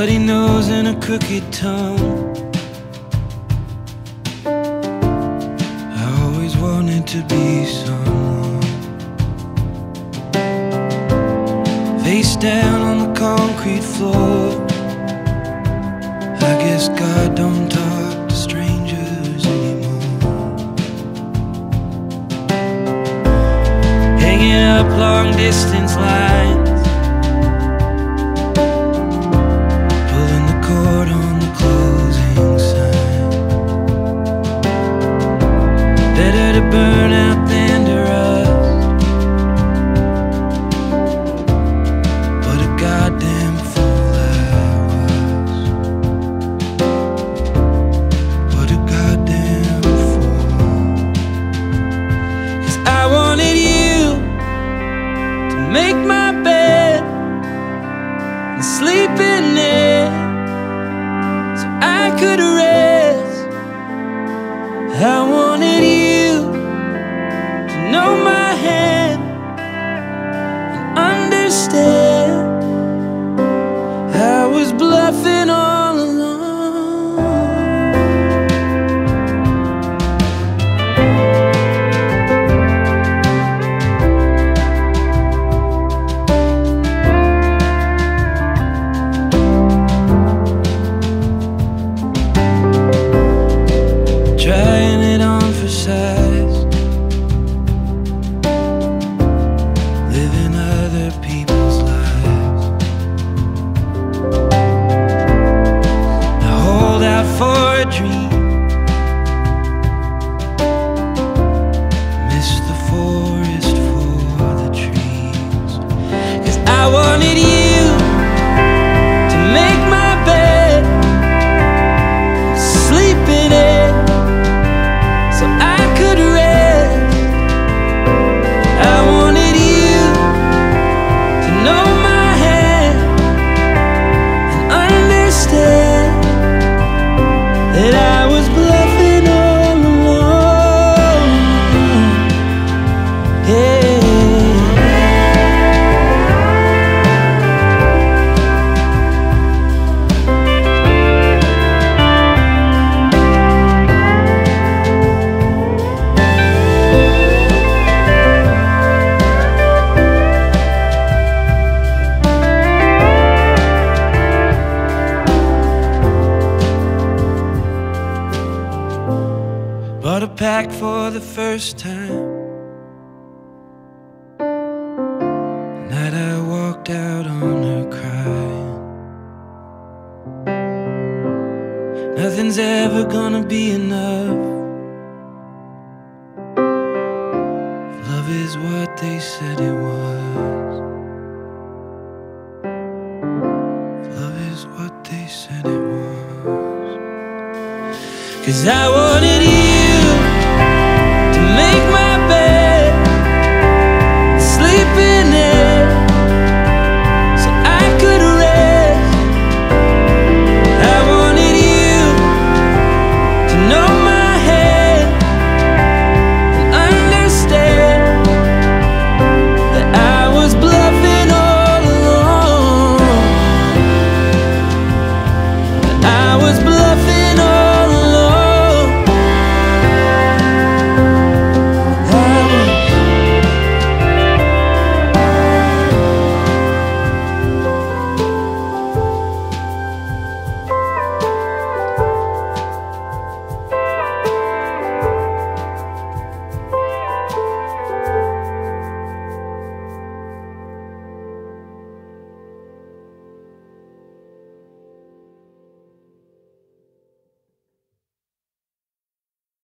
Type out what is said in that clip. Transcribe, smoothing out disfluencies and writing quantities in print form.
bloody nose and a crooked tongue. I always wanted to be someone. Face down on the concrete floor. I guess God don't talk to strangers anymore. Hanging up long distance lines. Burn out than to rust. What a goddamn fool I was. What a goddamn fool. 'Cause I wanted you to make my bed and sleep in it so I could rest. I wanted you know my head and understand I was bluffing all along. Trying it on for size, living other people's lives. I hold out for a dream, miss the forest for the trees. 'Cause I wanted you to make my bed, sleep in it so I could rest. I wanted you know my head and understand that I was bluffing all along. Bought a pack for the first time. The night I walked out on her crying. Nothing's ever gonna be enough. Love is what they said it was. Love is what they said it was. 'Cause I wanted you.